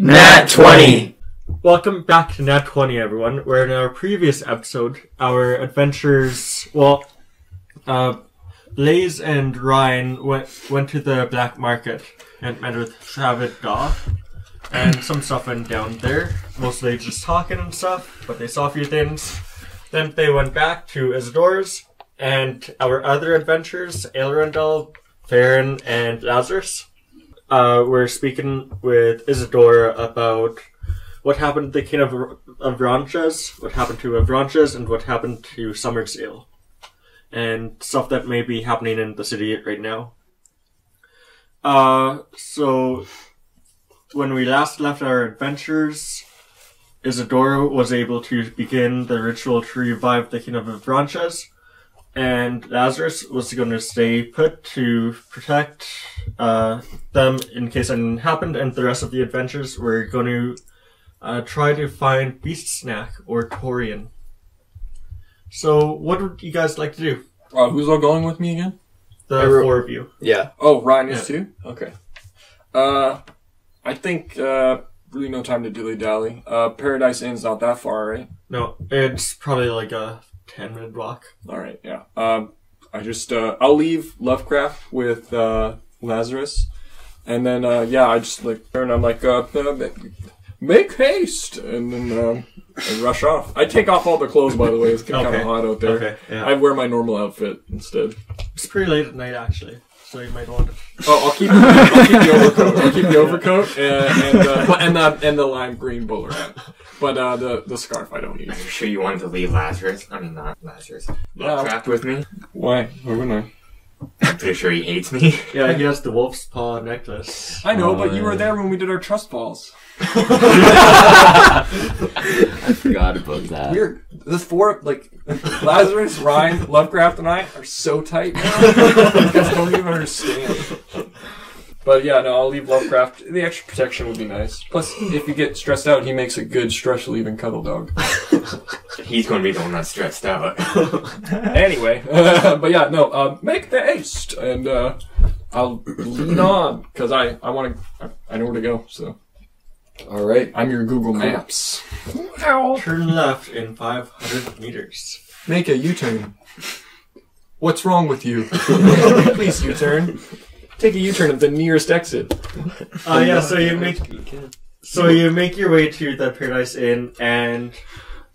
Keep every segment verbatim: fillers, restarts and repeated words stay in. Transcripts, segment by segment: Nat twenty! Welcome back to Nat twenty, everyone, where in our previous episode, our adventurers, well, uh, Blaze and Ryan went went to the black market and met with Shavadaw and some stuff went down there, mostly just talking and stuff, but they saw a few things. Then they went back to Isidore's, and our other adventurers, Aelrendel, Farron, and Lazarus, uh, were speaking with Isadora about what happened to the King of Avranches, what happened to Avranches, and what happened to Summersale, and stuff that may be happening in the city right now. Uh, so, when we last left our adventures, Isadora was able to begin the ritual to revive the King of Avranches, and Lazarus was going to stay put to protect uh, them in case anything happened, and the rest of the adventures were going to uh, try to find Beastsnack or Torian. So, what would you guys like to do? Uh, who's all going with me again? The Every four of you. Yeah. Oh, Ryan is yeah. too? Okay. Uh, I think, uh, really no time to dilly-dally. Uh, Paradise Inn's not that far, right? No, it's probably like a ten minute walk. Alright, yeah. Um, I just, uh, I'll leave Lovecraft with, uh, Lazarus. And then, uh, yeah, I just, like, turn, I'm like, uh, make haste! And then, um, I rush off. I take off all the clothes, by the way. It's kind okay. of hot out there. Okay, yeah. I wear my normal outfit instead. It's pretty late at night, actually, so you might want to... Oh, I'll keep, I'll keep the overcoat. I'll keep the overcoat and, and, uh, and, the, and the lime green bowler hat. But uh, the, the scarf I don't use. Are you sure you wanted to leave Lazarus? I mean, not Lazarus. Not trapped with me? Why? Why wouldn't I? I'm pretty sure he hates me. Yeah, he has the wolf's paw necklace. I know, uh, but you were there when we did our trust balls. I forgot about that. We're the four, like, Lazarus, Ryan, Lovecraft, and I are so tight now. You guys don't even understand. But yeah, no, I'll leave Lovecraft. The extra protection would be nice. Plus, if you get stressed out, he makes a good stress-relieving cuddle dog. He's going to be the one that's stressed out. Anyway, uh, but yeah, no, uh, make the haste, and uh, I'll lean on because I I want to I know where to go. So, all right, I'm your Google Maps. Ow. Turn left in five hundred meters. Make a U-turn. What's wrong with you? Please U-turn. Take a U-turn at the nearest exit. Oh uh, yeah, so you make so you make your way to the Paradise Inn and.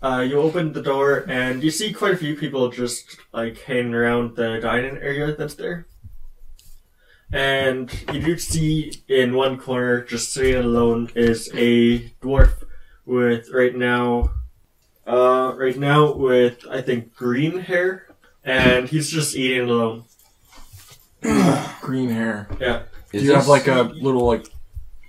Uh, you open the door, and you see quite a few people just, like, hanging around the dining area that's there. And you do see, in one corner, just sitting alone, is a dwarf with, right now, uh, right now with, I think, green hair. And he's just eating alone. Green hair. Yeah. Is do you have, like, a little, like...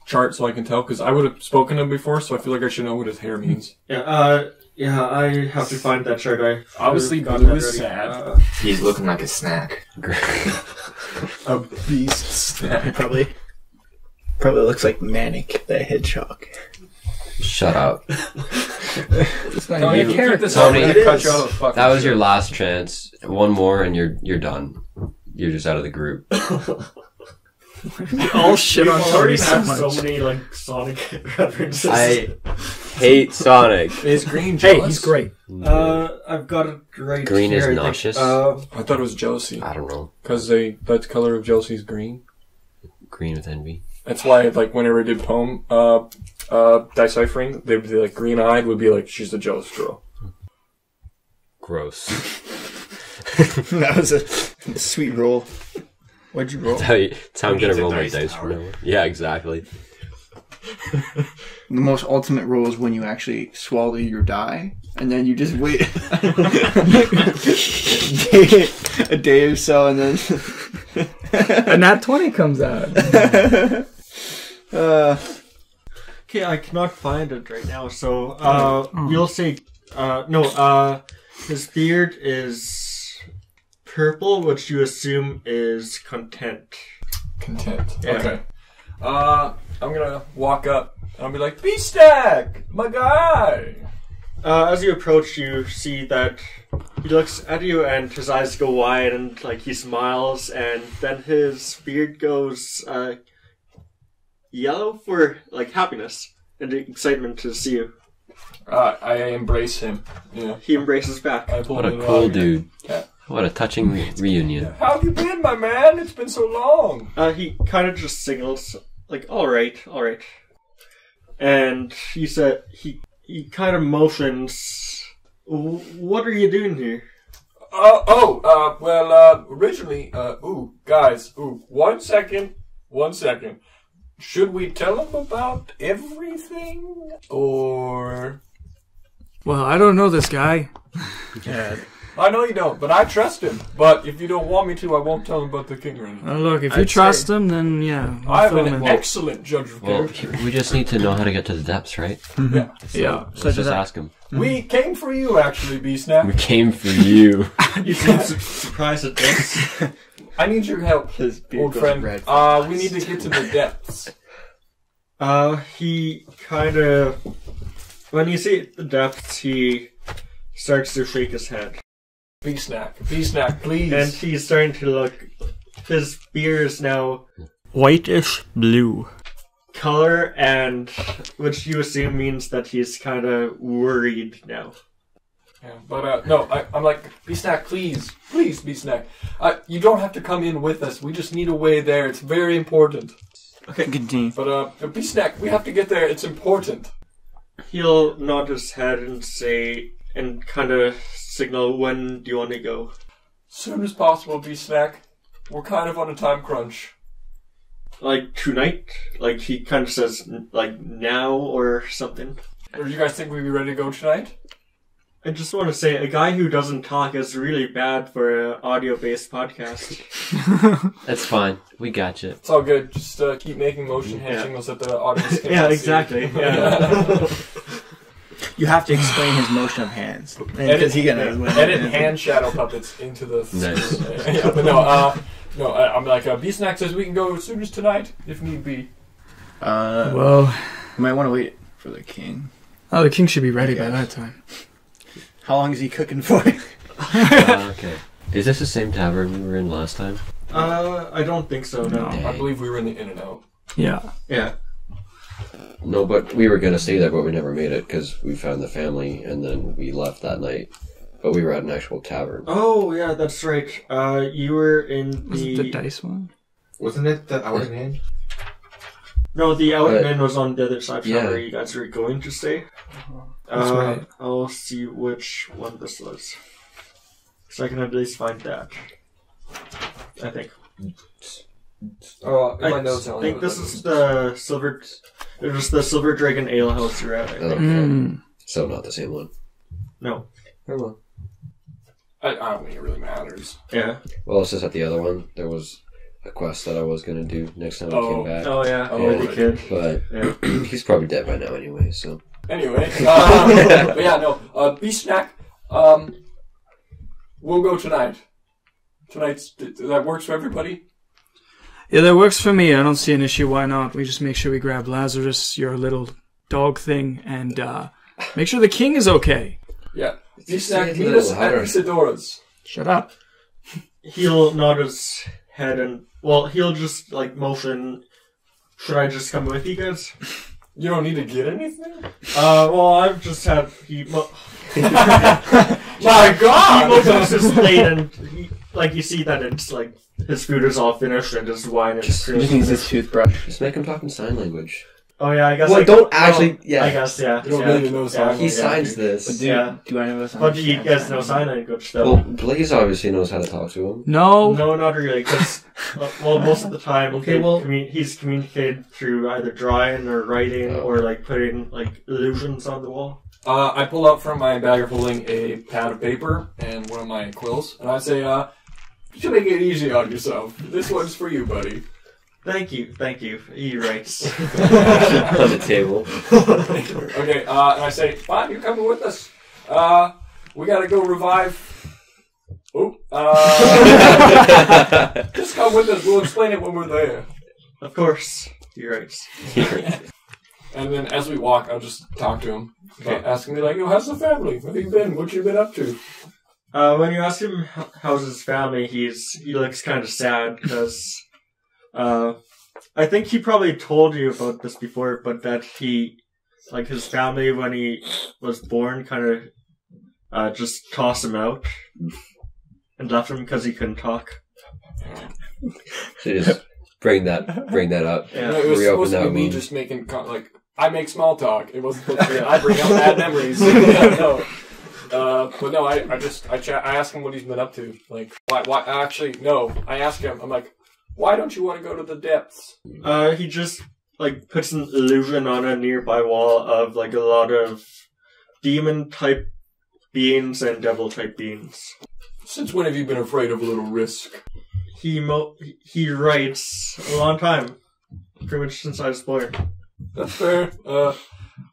chart so I can tell? Because I would have spoken to him before, so I feel like I should know what his hair means. Yeah, uh... Yeah, I have to find that shirt. I obviously blue is sad. Uh, He's looking like a snack. A beast snack. Probably, probably looks like Manic the Hedgehog. Shut up. No, you can't. That was your last chance. One more, and you're you're done. You're just out of the group. All shit on Tori so much. So many like Sonic references. I hate Sonic. Is Green jealous? Hey, he's great. Uh, I've got a great. Green hair, is nauseous. I, uh, I thought it was jealousy. I don't know. Because they that color of jealousy is green. Green with envy. That's why, like, whenever I did poem uh, uh, deciphering, they would be like green eyed would be like she's a jealous girl. Gross. That was a sweet roll. What'd you roll? That's how, you, that's how I'm going to roll my dice from now on. Yeah, exactly. The most ultimate roll is when you actually swallow your die, and then you just wait a, day, a day or so, and then... and that twenty comes out. uh, okay, I cannot find it right now, so uh, mm. you'll see... Uh, no, uh, his beard is... purple, which you assume is content. Content. Yeah. Okay. Uh, I'm gonna walk up. I'll be like, Beastsnack, my guy. Uh, as you approach, you see that he looks at you, and his eyes go wide, and like he smiles, and then his beard goes uh, yellow for like happiness, and excitement to see you. Uh, I embrace him. Yeah. He embraces back. What a cool dude. Yeah. What a touching re reunion. How have you been, my man? It's been so long. Uh, he kind of just signals, like, all right, all right. And he said, he, he kind of motions, what are you doing here? Uh, oh, uh, well, uh, originally, uh, ooh, guys, ooh, one second, one second. Should we tell him about everything, or...? Well, I don't know this guy. Yeah. I know you don't, but I trust him. But if you don't want me to, I won't tell him about the king or anything. Uh, look, if I'd you trust him, then yeah. We'll I have an in. excellent judge of well, character. We just need to know how to get to the depths, right? Mm-hmm. Yeah. So yeah. Let's so just ask him. Mm-hmm. We came for you, actually, Beastsnack. We came for you. You seem su surprised at this. I need your help, His old friend. Red uh, we need to get to the depths. Uh, he kind of... When you see the depths, he starts to shake his head. Beastsnack, Beastsnack, please. And he's starting to look. His beard is now whitish blue color, and which you assume means that he's kind of worried now. Yeah, but uh, no, I, I'm like Beastsnack, please, please, Beastsnack. Uh, you don't have to come in with us. We just need a way there. It's very important. Okay, continue. But uh, Beastsnack, we have to get there. It's important. He'll nod his head and say, and kind of signal, when do you want to go? Soon as possible, Beastsnack. We're kind of on a time crunch. Like tonight? Like he kind of says, like now or something. Or do you guys think we'd be ready to go tonight? I just want to say, a guy who doesn't talk is really bad for an audio-based podcast. That's fine. We got you. It's all good. Just uh, keep making motion hand yeah. signals at the audience. Yeah, exactly. Yeah. You have to explain his motion of hands. Edit, he gonna edit, edit hand shadow puppets into the... Nice. Yeah, but no, uh, no I, I'm like, uh, Beastsnack says we can go as soon as tonight, if need be. Uh, well... You might want to wait for the king. Oh, the king should be ready by that time. How long is he cooking for? uh, okay. Is this the same tavern we were in last time? Uh, I don't think so, no. Dang. I believe we were in the In-N-Out. Yeah. Yeah. No, but we were going to stay there, but we never made it because we found the family and then we left that night. But we were at an actual tavern. Oh, yeah, that's right. Uh, you were in the... Was it the dice one? Wasn't it the Outer Man? No, the Outer Man was on the other side from yeah. where you guys were going to stay. That's uh, right. I'll see which one this was. So I can at least find that. I think. Oh, I think this is the Silver... It was the Silver Dragon Ale House you're at, I think. Okay. Mm. So not the same one. No. Hello. I, I don't think it really matters. Yeah. Well, it's just at the other one. There was a quest that I was going to do next time oh. I came back. Oh, yeah. Oh, the kid. But yeah. He's probably dead by now anyway, so... Anyway. Uh, but yeah, no. Uh, Beastsnack, um, we'll go tonight. Tonight's... That works for everybody? Yeah, that works for me. I don't see an issue. Why not? We just make sure we grab Lazarus, your little dog thing, and uh, make sure the king is okay. Yeah. Beastsnack, meet us at Isadora's. Shut up. He'll nod his head and... Well, he'll just, like, motion. Should I just come with you guys? You don't need to get anything? Uh, well, I've just had... He... My God! He motions his plate and... He, like, you see that it's, like... His food is all finished and his wine is just, just needs his toothbrush. Just make him talk in sign language. Oh yeah, I guess. Well, I don't guess, actually. No, yeah, I guess. Yeah, you don't yeah, really know sign. Yeah, he signs yeah, this. But do, yeah. do I know this? But do you guys know sign language though? Well, Blaze obviously knows how to talk to him. No, no, not really. Because well, most of the time, okay, well, commun he's communicated through either drawing or writing oh. or like putting like illusions on the wall. Uh, I pull out from my bag of holding a pad of paper and one of my quills, and I say, uh. You make it easy on yourself. This one's for you, buddy. Thank you, thank you. He writes. On the table. Okay, uh, and I say, Bob, you're coming with us. Uh, we gotta go revive... Oh, uh... Just come with us, we'll explain it when we're there. Of course. He writes. He writes. And then as we walk, I'll just talk to him. Okay. Asking me, like, yo, how's the family? Where have you been? What you been up to? Uh, when you ask him how's his family, he's he looks kind of sad because uh, I think he probably told you about this before, but that he like his family when he was born kind of uh, just tossed him out and left him because he couldn't talk. Just bring that, bring that up. Yeah. No, it was supposed to be me just making like I make small talk. It wasn't supposed to be I bring out bad memories. Yeah, no. Uh, but no, I, I just I, chat, I ask him what he's been up to. Like why? Why? Actually, no. I ask him. I'm like, why don't you want to go to the depths? Uh, he just like puts an illusion on a nearby wall of like a lot of demon type beings and devil type beings. Since when have you been afraid of a little risk? He mo he writes a long time, pretty much since I was born. That's fair. Uh,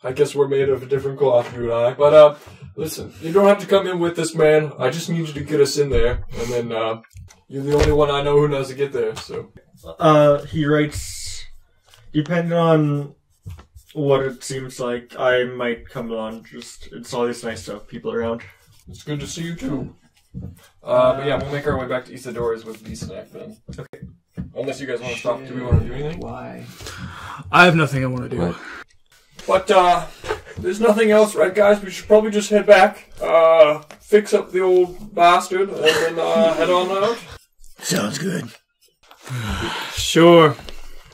I guess we're made of a different cloth, you and I. But uh, listen, you don't have to come in with this, man. I just need you to get us in there, and then uh, you're the only one I know who knows to get there. So, uh, he writes. Depending on what it seems like, I might come along. Just it's always nice to have people around. It's good to see you too. Uh, but yeah, we'll make our way back to Isadora's with Beastsnack then. Okay. Unless you guys want to stop, do we want to do anything? Why? I have nothing I want to do. What? But, uh, there's nothing else, right guys? We should probably just head back, uh, fix up the old bastard, and then, uh, head on out. Sounds good. Sure.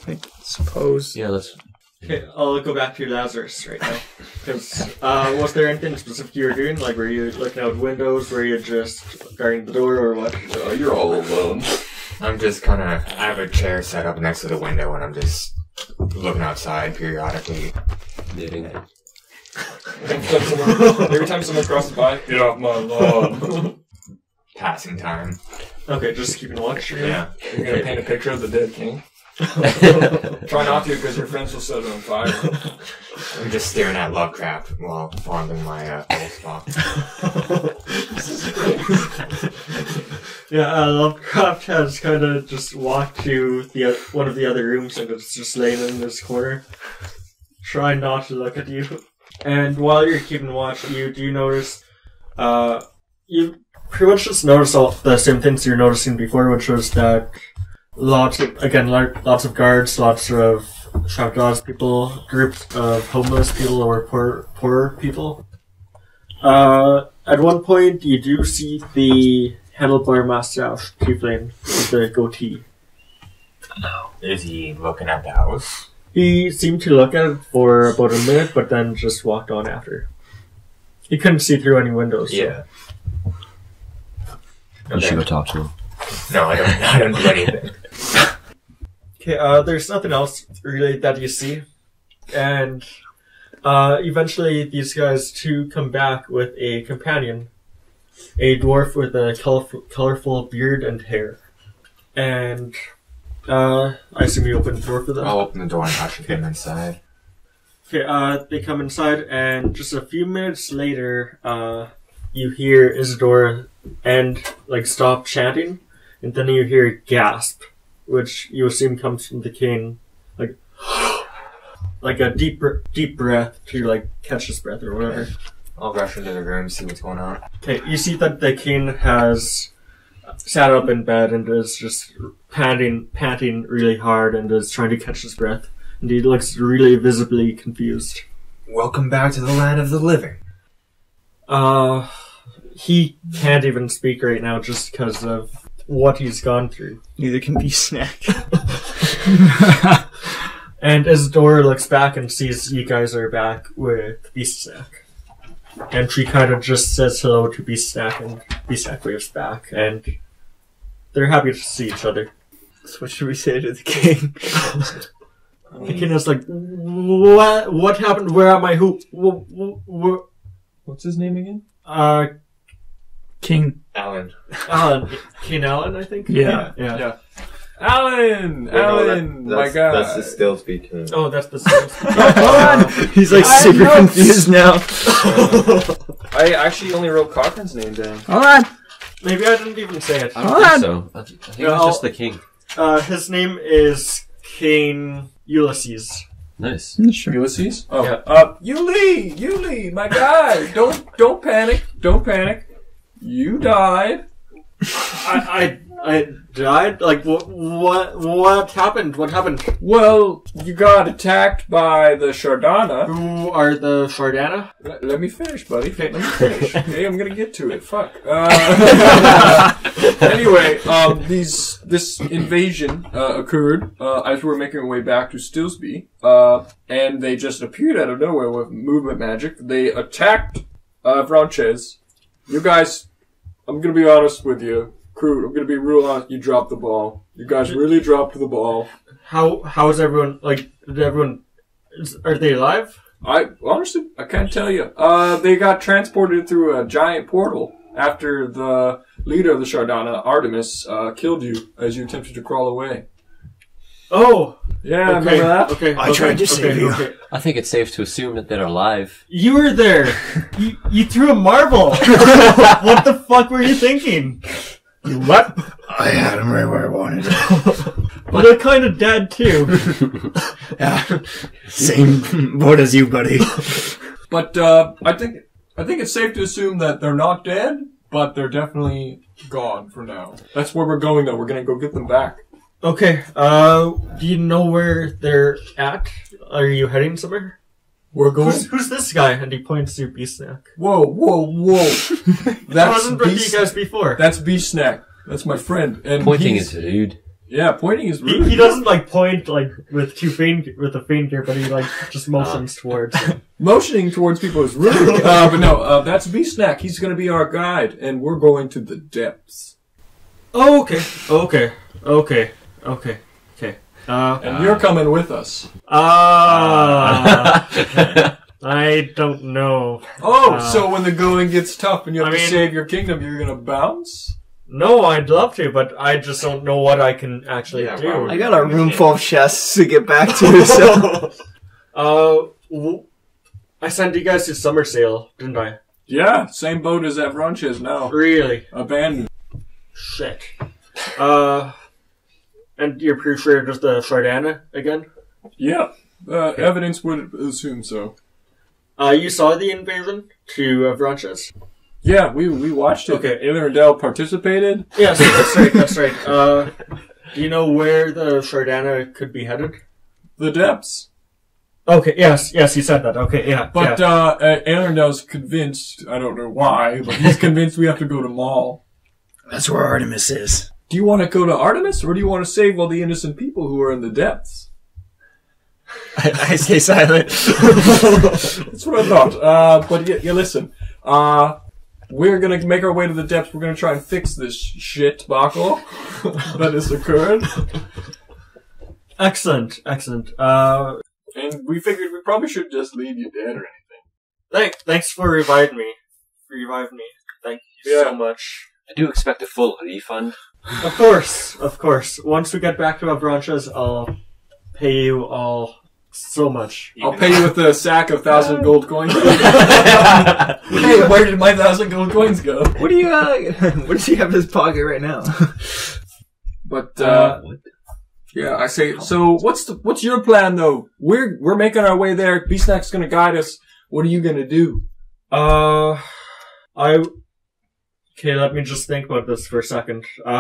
I suppose. Yeah, let's... Okay, I'll go back to Lazarus right now. Because uh, was there anything specific you were doing? Like, were you looking out windows? Were you just guarding the door, or what? No, you're all alone. I'm just kind of. I have a chair set up next to the window, and I'm just looking outside periodically. Knitting. Every time someone crosses by, get off my lawn. Passing time. Okay, just keeping watch. Yeah. You're gonna paint a picture of the dead king. Try not to, because your friends will set it on fire. I'm just staring at Lovecraft while fondling my uh, old spot. This is great. Yeah, uh, Lovecraft has kind of just walked to the uh, one of the other rooms and it's just laying in this corner. Try not to look at you. And while you're keeping watch, you do notice. Uh, you pretty much just notice all the same things you were noticing before, which was that. Lots of, again, lots of guards, lots of Shavadaws people, groups of homeless people or poor, poorer people. Uh, at one point, you do see the handlebar mustache Tiefling with the goatee. Oh, is he looking at the house? He seemed to look at it for about a minute, but then just walked on after. He couldn't see through any windows. Yeah. So. Okay. You should go talk to him. No, I don't, I don't do anything. Okay, uh, there's nothing else really that you see. And uh, eventually these guys too come back with a companion. A dwarf with a colorful, colorful beard and hair. And uh, I assume you open the door for them? I'll open the door and usher them inside. Okay, uh, they come inside and just a few minutes later uh, you hear Isadora and like stop chanting. And then you hear a gasp, which you assume comes from the king, like like a deep, deep breath to like catch his breath or whatever. I'll rush into the room, see what's going on. Okay, you see that the king has sat up in bed and is just panting, panting really hard and is trying to catch his breath. And he looks really visibly confused. Welcome back to the land of the living. Uh, he can't even speak right now just because of what he's gone through. Neither can Beastsnack. And Isadora looks back and sees you guys are back with Beastsnack. And she kind of just says hello to Beastsnack and Beastsnack waves back and they're happy to see each other. So what should we say to the king? I mean, the king is like, what, what happened? Where am I? Who? Wh What's his name again? Uh... King Alan. Alan. King Alan, I think? Yeah. Yeah. yeah. Alan! Wait, Alan! No, that, my god. That's the Stillsby king. Oh, that's the Stillsby king. Oh, on! He's like I super know. confused now. I actually only wrote Cochran's name down. Hold on! Maybe I didn't even say it. I don't Hold think on. so. I think well, it's just the king. Uh, his name is King Ulysses. Nice. Sure. Ulysses? Oh. Yeah. Uh, Yuli! Yuli! My guy! don't, don't panic. Don't panic. You died. I, I died? Like, what, what, what happened? What happened? Well, you got attacked by the Shardana. Who are the Shardana? Let, let me finish, buddy. Let me finish. Okay, I'm gonna get to it. Fuck. Uh, anyway, um, these, this invasion, uh, occurred, uh, as we were making our way back to Stillsby, uh, and they just appeared out of nowhere with movement magic. They attacked, uh, Avranches. You guys, I'm gonna be honest with you. Crew, I'm gonna be real honest. You dropped the ball. You guys really dropped the ball. How how is everyone? Like, did everyone? Is, are they alive? I honestly, I can't tell you. Uh, they got transported through a giant portal after the leader of the Shardana, Artemis, uh, killed you as you attempted to crawl away. Oh, yeah, okay. I remember that. Okay, I okay, tried to okay, save you. Okay. I think it's safe to assume that they're alive. You were there. you you threw a marble. What the fuck were you thinking? You what? I had him right where I wanted him. But they're kind of dead, too. Yeah. Same boat as you, buddy. But, uh, I think, I think it's safe to assume that they're not dead, but they're definitely gone for now. That's where we're going, though. We're gonna go get them back. Okay, uh, do you know where they're at? Are you heading somewhere? We're going. Who's, who's this guy? And he points to Beastsnack. Whoa, whoa, whoa! That wasn't with you guys before. That's Beastsnack. That's my friend. And pointing is rude. Yeah, pointing is rude. He, he doesn't like point like with two finger, with a finger, but he like just motions towards. Motioning towards people is rude. uh, but no, uh, that's Beastsnack. He's going to be our guide, and we're going to the depths. Oh, okay, okay, okay, okay. Uh, and uh, you're coming with us. Ah, uh, I don't know. Oh, uh, so when the going gets tough and you have I to mean, save your kingdom, you're gonna bounce? No, I'd love to, but I just don't know what I can actually yeah, do. Wow. I got a room full of chests to get back to. So, uh, I sent you guys to Summersale, didn't I? Yeah, same boat as Avranches now. Really? Abandoned. Shit. Uh. And you're pretty sure just the Shardana again? Yeah. Uh, okay. Evidence would assume so. Uh, you saw the invasion to Avranches? Yeah, we we watched it. Okay. Aelrendel participated. Yeah, so that's right, that's right. Uh, do you know where the Shardana could be headed? The depths. Okay, yes, yes, you said that. Okay, yeah. But yeah. Uh, Aelrendel's convinced, I don't know why, but he's convinced we have to go to Maul. That's where Artemis is. Do you want to go to Artemis, or do you want to save all the innocent people who are in the depths? I, I stay silent. That's what I thought. Uh, but yeah, yeah listen. Uh, we're going to make our way to the depths. We're going to try and fix this shit debacle that has occurred. Excellent, excellent. Uh, and we figured we probably should just leave you dead or anything. Thanks, thanks for reviving me. Revive me. Thank you yeah. so much. I do expect a full refund. Of course, of course. Once we get back to Avranches, I'll pay you all so much. Even I'll pay you with a sack of thousand gold coins. Hey, where did my thousand gold coins go? What do you, uh, what does he have in his pocket right now? But, uh, uh yeah, I say, so what's the, what's your plan though? We're, we're making our way there. Beastsnack's gonna guide us. What are you gonna do? Uh, I... Okay, let me just think about this for a second. Uh,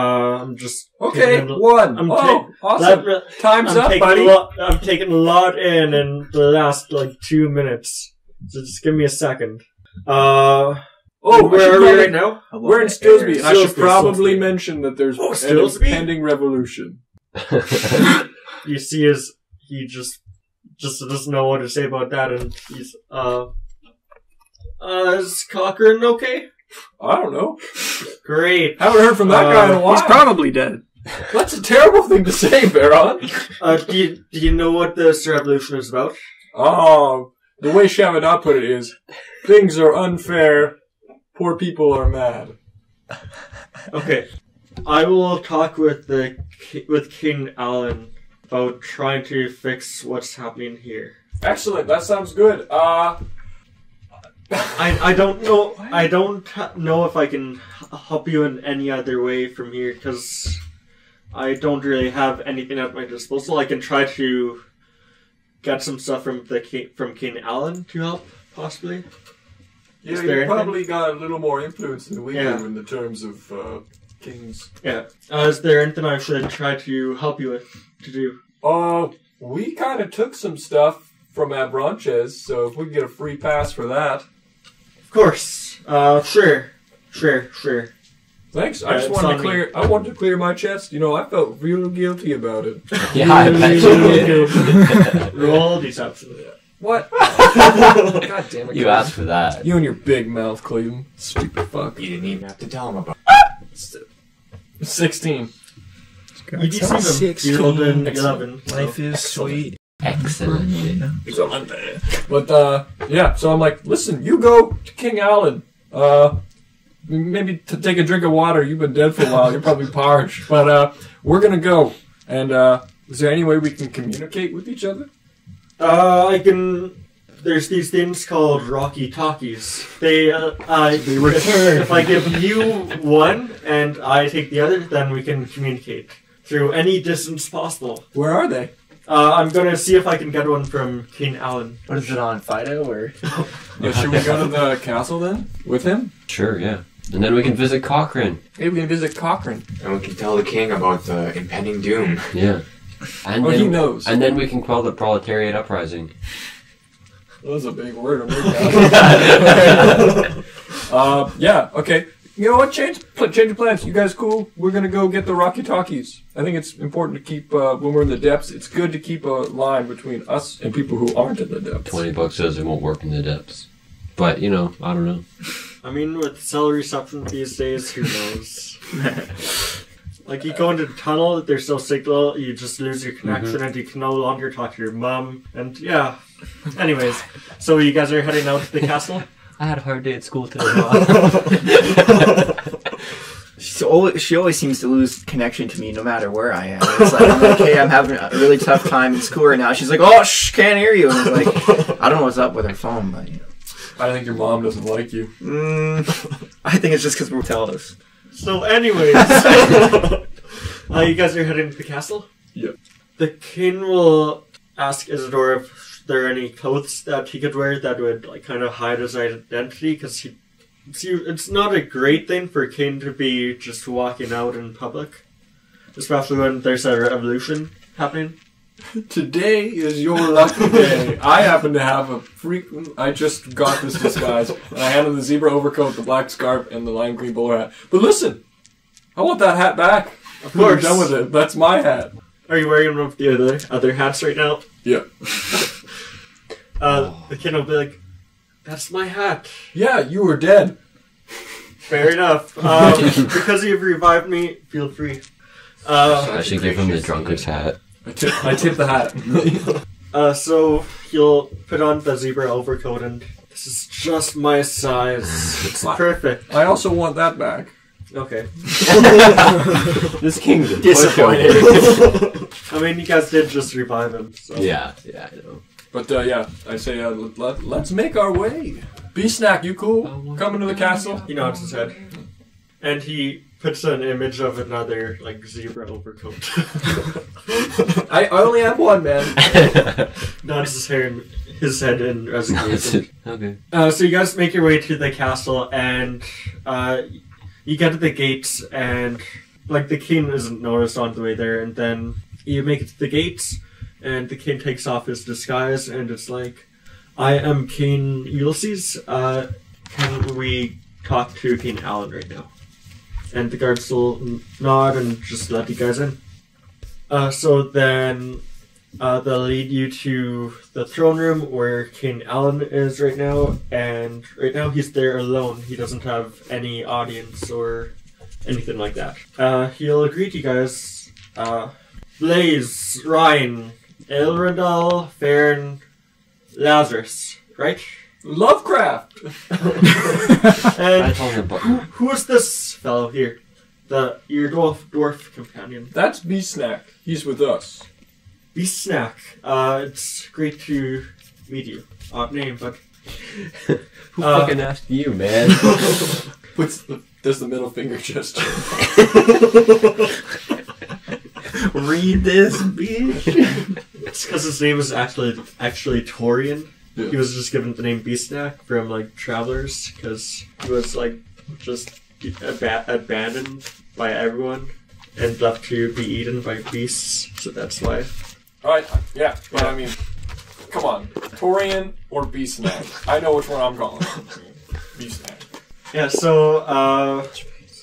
I'm just... Okay, one. I'm oh, awesome. That, Time's I'm up, buddy. Lot, I've taken a lot in in the last, like, two minutes. So just give me a second. Uh... Oh, where are we right now? We're in Stillsby. And I should probably Stillsby. mention that there's oh, an impending revolution. You see his... He just... Just doesn't know what to say about that, and he's, uh... Uh, is Cochran okay? I don't know. Great. Haven't heard from that uh, guy in a while. He's probably dead. That's a terrible thing to say, Baron. Uh, do you, do you know what this revolution is about? Oh, the way Shavadaw put it is, things are unfair, poor people are mad. Okay. I will talk with the with King Alan about trying to fix what's happening here. Excellent. That sounds good. Uh... I, I don't know I don't know if I can help you in any other way from here, because I don't really have anything at my disposal. I can try to get some stuff from the from King Alan to help, possibly. Yeah, you probably got a little more influence than we do yeah. in the terms of uh, Kings. Yeah. Uh, is there anything I should try to help you with to do? Uh, we kind of took some stuff from Avranches, so if we can get a free pass for that. Of course. Uh, sure. Sure, sure. Thanks. I yeah, just wanted to clear. Me. I wanted to clear my chest. You know, I felt real guilty about it. Yeah, I bet you did. Roll deception. What? God damn it! You asked for that. You and your big mouth, Cleveland. Stupid fuck. You didn't even have to tell him about it. Sixteen. You did see them. Golden eleven. Life is sweet. Excellent. Excellent. But uh, yeah. So I'm like, listen, you go to King Alan. Uh. Maybe to take a drink of water. You've been dead for a while. You're probably parched. But uh, we're going to go. And uh, is there any way we can communicate with each other? Uh, I can... There's these things called Rocky Talkies. They, uh, I, they return. If I give you one and I take the other, then we can communicate through any distance possible. Where are they? Uh, I'm going to see if I can get one from King Alan. What is it on, Fido? Or... yeah, should we go to the castle then? With him? Sure, yeah. And then we can visit Cochran. Hey, we can visit Cochran. And we can tell the king about the impending doom. Yeah. And oh, then, he knows. And then we can quell the proletariat uprising. That was a big word. uh, yeah, okay. You know what? Change change of plans. You guys cool? We're going to go get the Rocky Talkies. I think it's important to keep, uh, when we're in the depths, it's good to keep a line between us and people who aren't in the depths. twenty bucks says it won't work in the depths. But, you know, I don't know. I mean, with celery reception these days, who knows? Like, you go into the tunnel, there's no signal, you just lose your connection, mm-hmm. and you can no longer talk to your mom, and yeah. Anyways, so you guys are heading out to the castle? I had a hard day at school today. She's always, she always seems to lose connection to me no matter where I am. It's like, I'm like, hey, I'm having a really tough time in school right now. She's like, oh, shh, can't hear you. And it's like, I don't know what's up with her phone, but, you know. I think your mom doesn't like you. Mm, I think it's just because we're tellers. So anyways, uh, you guys are heading to the castle? Yep. The king will ask Isidore if there are any clothes that he could wear that would like kind of hide his identity, because he, see, it's not a great thing for a king to be just walking out in public, especially when there's a revolution happening. Today is your lucky day. I happen to have a freaking... I just got this disguise. And I handed the zebra overcoat, the black scarf, and the lime green bowler hat. But listen, I want that hat back. Of course. I'm done with it. That's my hat. Are you wearing one of the other, other hats right now? Yeah. uh, the kid will be like, that's my hat. Yeah, you were dead. Fair enough. Um, because you've revived me, feel free. Uh, so I should give him the drunkard's hat. I tip, I tip the hat. uh, so you'll put on the zebra overcoat, and this is just my size. It's perfect. I also want that back. Okay. This king's a disappointed. I mean, you guys did just revive him. So. Yeah, yeah, I know. But uh, yeah, I say uh, let, let's make our way. Beastsnack, you cool? Coming to the castle? He nods his head, and he. Puts an image of another, like, zebra overcoat. I only have one, man. Nods his hair in his head in resignation. Okay. Uh, so you guys make your way to the castle, and uh, you get to the gates, and, like, the king isn't noticed on the way there, and then you make it to the gates, and the king takes off his disguise, and it's like, I am King Ulysses. Uh, can we talk to King Alan right now? And the guards will nod and just let you guys in. Uh, so then uh, they'll lead you to the throne room where King Alan is right now. And right now he's there alone. He doesn't have any audience or anything like that. Uh, he'll greet you guys. Uh, Blaze, Ryan, Aelrendel, Farron, Lazarus, right? Lovecraft! And who is this fellow here? The your dwarf, dwarf companion. That's Beastsnack. He's with us. Beastsnack. Uh, it's great to meet you. Odd name, but... Who uh, fucking asked you, man? What's the, does the middle finger gesture? Read this, bitch! It's because his name is actually, actually Torian. He was just given the name Beastsnack from, like, Travelers, because he was, like, just ab abandoned by everyone and left to be eaten by beasts, so that's life. Alright, yeah, but yeah. I mean, come on. Torian or Beastsnack? I know which one I'm calling. Beastsnack. Yeah, so, uh,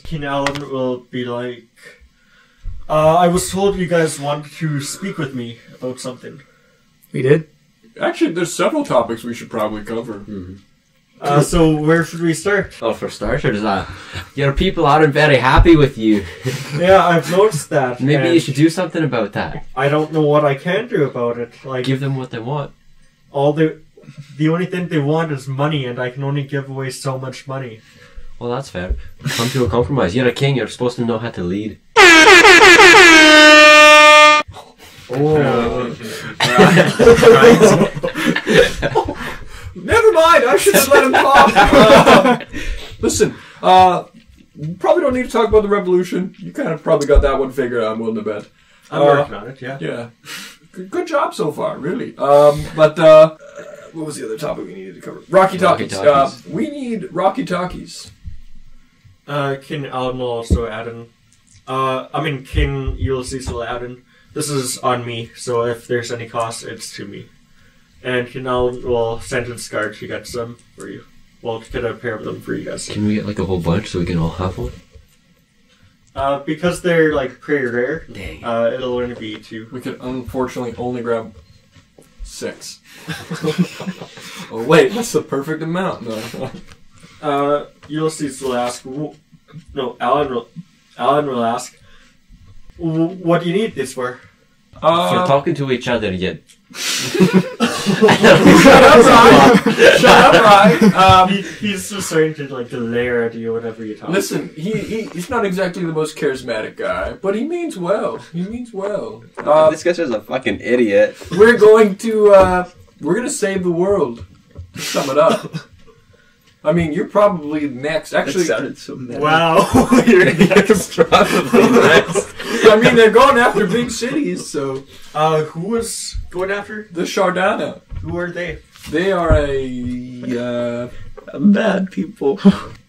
King Alan will be like, uh, I was told you guys wanted to speak with me about something. We did? Actually, there's several topics we should probably cover. Mm-hmm. Uh, so where should we start? Oh, for starters, uh, your people aren't very happy with you. Yeah, I've noticed that. Maybe you should do something about that. I don't know what I can do about it. Like, give them what they want. All the, the only thing they want is money, and I can only give away so much money. Well, that's fair. Come to a compromise. You're a king. You're supposed to know how to lead. Oh. Right. Never mind, I should have let him talk. Uh, listen, uh, probably don't need to talk about the revolution. You kind of probably got that one figured out, I'm willing to bet. I'm uh, working on it, yeah. Yeah. Good, good job so far, really. Um, but uh, what was the other topic we needed to cover? Rocky Talkies. Rocky Talkies. Uh, we need Rocky Talkies. Uh, King Alan will also add in. Uh, I mean, King Ulysses will add in. This is on me, so if there's any cost, it's to me. And Canal will send in Scar to get some for you. Well, to get a pair of them for you guys. Can we get like a whole bunch so we can all have one? Uh, because they're like pretty rare, dang. Uh, it'll only be two. We could unfortunately only grab six. Oh wait, that's the perfect amount. No. uh, Ulysses will ask, no, Alan will, Alan will ask, what do you need this for? Uh, You're talking to each other yet. Shut up, Ryan! Shut up, Ryan! Um, he, he's just starting to like glare at you whenever you talk. Listen, he, he he's not exactly the most charismatic guy, but he means well. He means well. Uh, this guy's just a fucking idiot. We're going to uh, we're gonna save the world. To sum it up. I mean, you're probably next. Actually, that sounded so mad. Wow, you're, you're probably next. I mean, they're going after big cities, so. Uh, who was going after? The Shardana. Who are they? They are a, uh, bad people.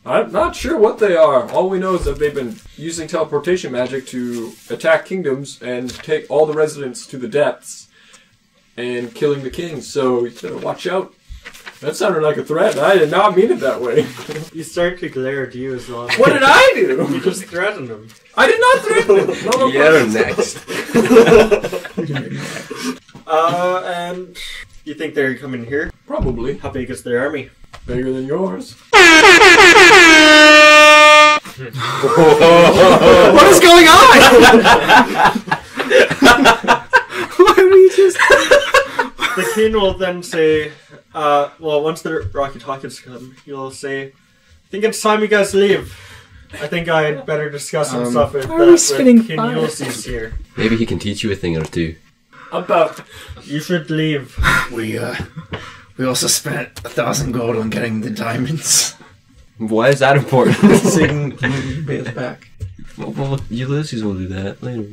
I'm not sure what they are. All we know is that they've been using teleportation magic to attack kingdoms and take all the residents to the depths and killing the kings, so you better watch out. That sounded like a threat. I did not mean it that way. You start to glare at you as well. What did I do? You just threatened him. I did not threaten him. No, no You're next. uh, and you think they're coming here? Probably. How big is their army? Bigger than yours. What is going on? Why are you just... The king will then say, uh, well, once the Rocky Talkies come, he'll say, I think it's time you guys leave. I think I'd better discuss some um, stuff with, uh, with King Ulysses here. Maybe he can teach you a thing or two. About. You should leave. We, uh, we also spent a thousand gold on getting the diamonds. Why is that important? So you can, can pay us back. Well, well, Ulysses will do that later.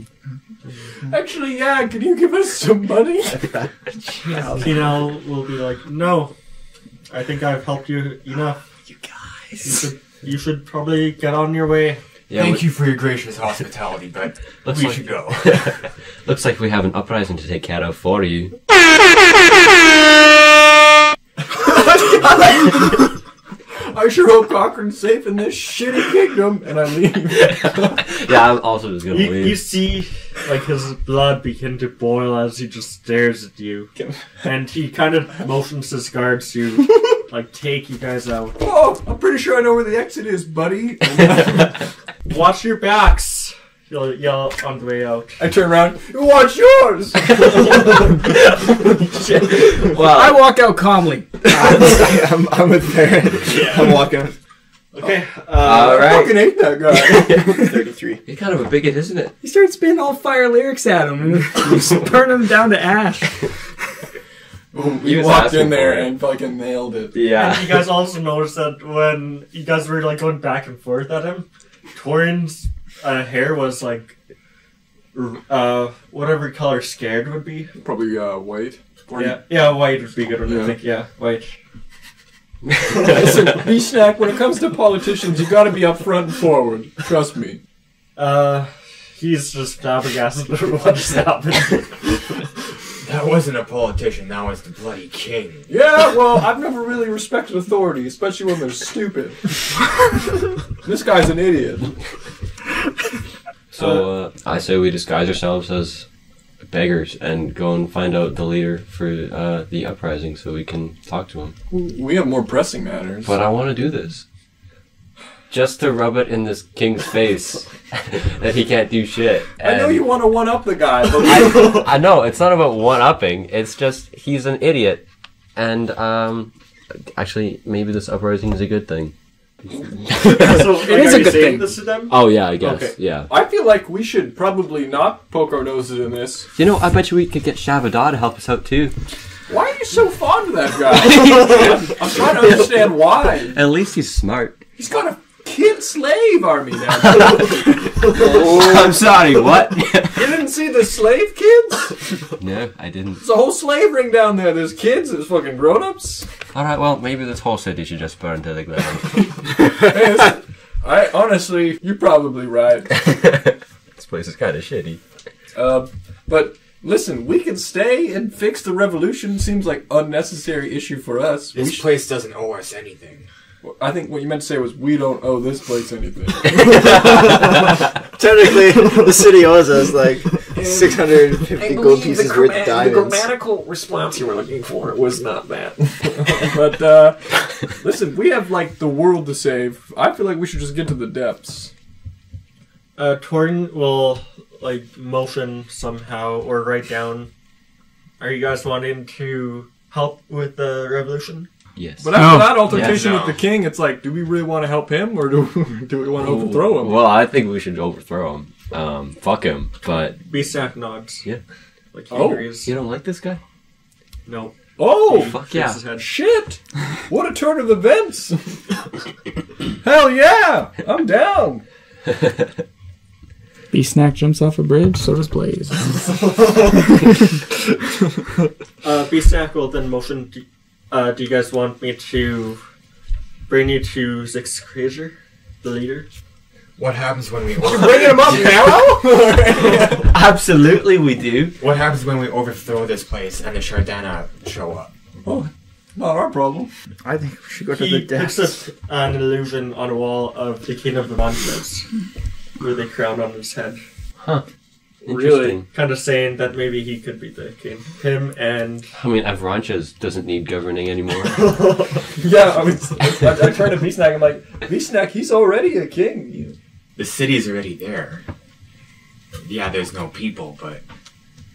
Actually, yeah, can you give us some money? Kinal will be like, no, I think I've helped you enough. You guys. You should, you should probably get on your way. Yeah, Thank you for your gracious hospitality, but looks we like, should go. Looks like we have an uprising to take care of for you. I sure hope Cochran's safe in this shitty kingdom, and I leave. Yeah, I'm also just gonna you, leave. You see, like, his blood begin to boil as he just stares at you. And he kind of motions his guards to, like, take you guys out. Oh, I'm pretty sure I know where the exit is, buddy. Watch your backs, he'll yell on the way out. I turn around, watch yours! Wow. I walk out calmly. I'm, I'm with Farron. Yeah. I'm walking. Okay. Uh, all right. I fucking hate that guy. thirty-three. He's kind of a bigot, isn't it? He started spinning all fire lyrics at him and just burned him down to ash. Well, we walked in there and fucking nailed it. Yeah. And you guys also noticed that when you guys were like going back and forth at him, Torian's uh, hair was like uh, whatever color scared would be. Probably uh, white. Yeah, yeah, white would be good one, yeah. I think, yeah, white. Listen, Beastsnack, when it comes to politicians, you got to be upfront and forward. Trust me. Uh, he's just flabbergasted over what just happened. That wasn't a politician, that was the bloody king. Yeah, well, I've never really respected authority, especially when they're stupid. This guy's an idiot. So, uh, I say we disguise ourselves as beggars and go and find out the leader for uh, the uprising so we can talk to him. We have more pressing matters. But I want to do this. Just to rub it in this king's face that he can't do shit. And I know you want to one-up the guy, but... I, I know, it's not about one-upping. It's just, he's an idiot. And, um... actually, maybe this uprising is a good thing. So, like, it is a good thing. This to them? Oh, yeah, I guess. Okay. Yeah. I feel like we should probably not poke our noses in this. You know, I bet you we could get Shavadaw to help us out, too. Why are you so fond of that guy? I'm trying to understand why. At least he's smart. He's got a... kid slave army now. Oh. I'm sorry, what? You didn't see the slave kids? No, I didn't. There's a whole slave ring down there. There's kids, there's fucking grown-ups. Alright, well, maybe this whole city should just burn to the ground. Hey, this, I, honestly, you're probably right. This place is kind of shitty. Uh, but... listen, we can stay and fix the revolution. Seems like unnecessary issue for us. This place doesn't owe us anything. I think what you meant to say was, we don't owe this place anything. Technically, the city owes us, like, six hundred fifty gold pieces worth of diamonds. The grammatical response you were looking for was not that. But, uh, listen, we have, like, the world to save. I feel like we should just get to the depths. Uh, Torian will, like, motion somehow, or write down, are you guys wanting to help with the revolution? Yes. But after oh, that altercation yeah, no. with the king, it's like, do we really want to help him, or do we, do we want to overthrow him? Well, I think we should overthrow him. Um, fuck him, but... Beastsnack nods. Yeah. Like he oh, agrees. You don't like this guy? No. Oh! He fuck yeah. Shit! What a turn of events! Hell yeah! I'm down! Beastsnack jumps off a bridge, so does Blaze. uh, Beastsnack will then motion... to Uh, do you guys want me to bring you to Zix Crazier, the leader? What happens when we overthrow? You're bringing him up now? Absolutely we do. What happens when we overthrow this place and the Shardana show up? Oh, not our problem. I think we should go to he the depths. He picks up an illusion on a wall of the king of the Avranches with a crown on his head. Huh. Really, kind of saying that maybe he could be the king. Him and... I mean, Avranches doesn't need governing anymore. Yeah, I mean, I, I, I turned to Beastsnack, I'm like, Beastsnack, he's already a king. The city's already there. Yeah, there's no people, but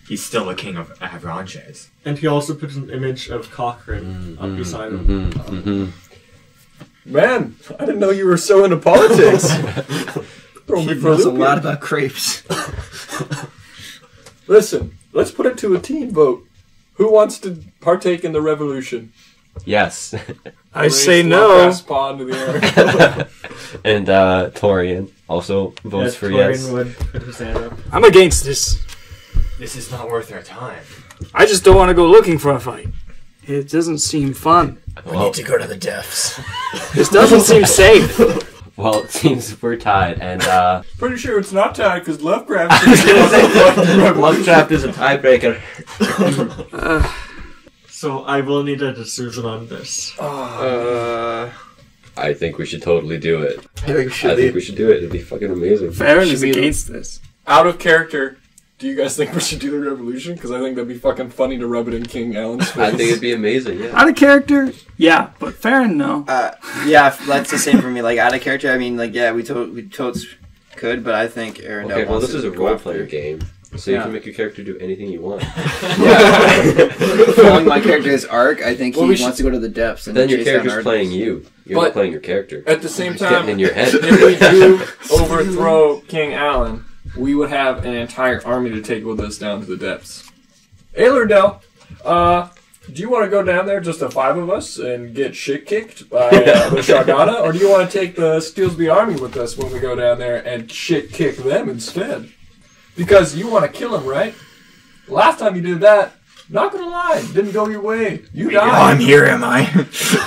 he's still a king of Avranches. And he also put an image of Cochran mm-hmm, up beside mm-hmm, him. Mm-hmm. Man, I didn't know you were so into politics. He knows a lot about crepes. Listen, let's put it to a team vote. Who wants to partake in the revolution? Yes. I Raise say no. Pond to the air. And uh, Torian also votes yes, for Torian yes. Would put his hand up. I'm against this. This is not worth our time. I just don't want to go looking for a fight. It doesn't seem fun. We well, need to go to the depths. This doesn't seem safe. Well, it seems we're tied, and, uh... pretty sure it's not tied, because Lovecraft is Lovecraft is a tiebreaker. uh, so, I will need a decision on this. Uh... I think we should totally do it. I think we should, I think we should do it. It'd be fucking amazing. Farron is against this. Out of character, do you guys think we should do the revolution? Because I think that'd be fucking funny to rub it in King Alan's face. I think it'd be amazing, yeah. Out of character... yeah, but Farron, no. Uh, yeah, that's the same for me. Like, out of character, I mean, like, yeah, we told we totes could, but I think Aelrendel okay, well, this is a role-player game, so yeah. You can make your character do anything you want. Yeah. Following my character's arc, I think well, he wants should... to go to the depths. And then your character's playing you. You're but playing your character. At the same time, getting in your head. If we do overthrow King Alan, we would have an entire army to take with us down to the depths. Aelrendel, uh... do you want to go down there, just the five of us, and get shit kicked by uh, the Shardana? Or do you want to take the Stillsby army with us when we go down there and shit kick them instead? Because you want to kill them, right? Last time you did that, Not gonna lie, didn't go your way. You died. Oh, I'm here, am I?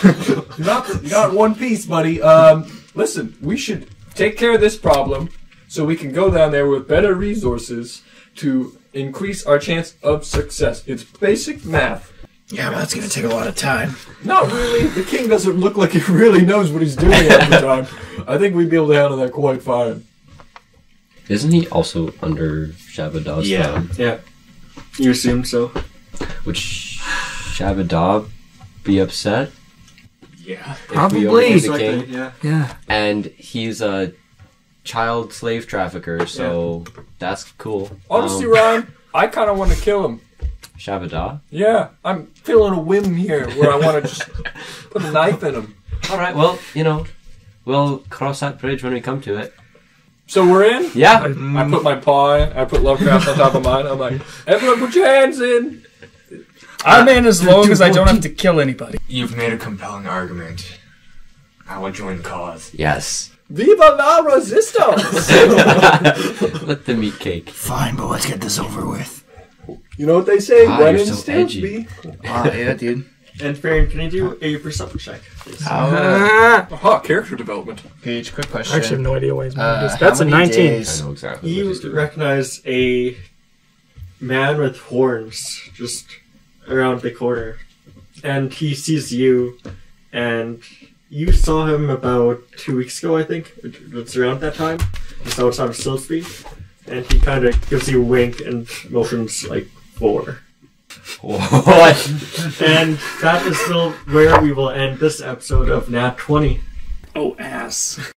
You're not, you're not in one piece, buddy. Um, listen, we should take care of this problem so we can go down there with better resources to increase our chance of success. It's basic math. Yeah, well, that's gonna take a lot of time. Not really. The king doesn't look like he really knows what he's doing at the time. I think we'd be able to handle that quite fine. Isn't he also under Shavadaw's yeah, time? Yeah. You assume so. Would Shavadaw be upset? Yeah. Probably. He's the king. Like that, yeah. Yeah. And he's a child slave trafficker, so yeah. That's cool. Honestly, um, Ryan, I kind of want to kill him. Shavadaw? Yeah. I'm feeling a whim here where I want to just put a knife in him. All right. Well, you know, we'll cross that bridge when we come to it. So we're in? Yeah. I, I put my paw in. I put Lovecraft on top of mine. I'm like, everyone put your hands in. I'm in as long as I don't have to kill anybody. You've made a compelling argument. I will join cause. Yes. Viva la resistance! Let them eat cake. Fine, but let's get this over with. You know what they say? Ah, when in Stillsby. Ah, yeah, dude. And Farron, can I do a perception check? Ah, uh, uh, character development. Paige, quick question. I actually have no idea what his mind is. Uh, That's a nineteen. Days? I know exactly. You recognize a man with horns just around the corner, and he sees you, and you saw him about two weeks ago, I think. It's around that time. You saw him on Stillsby, and he kind of gives you a wink and motions like four. What? And that is still where we will end this episode of Nat twenty. Oh, ass.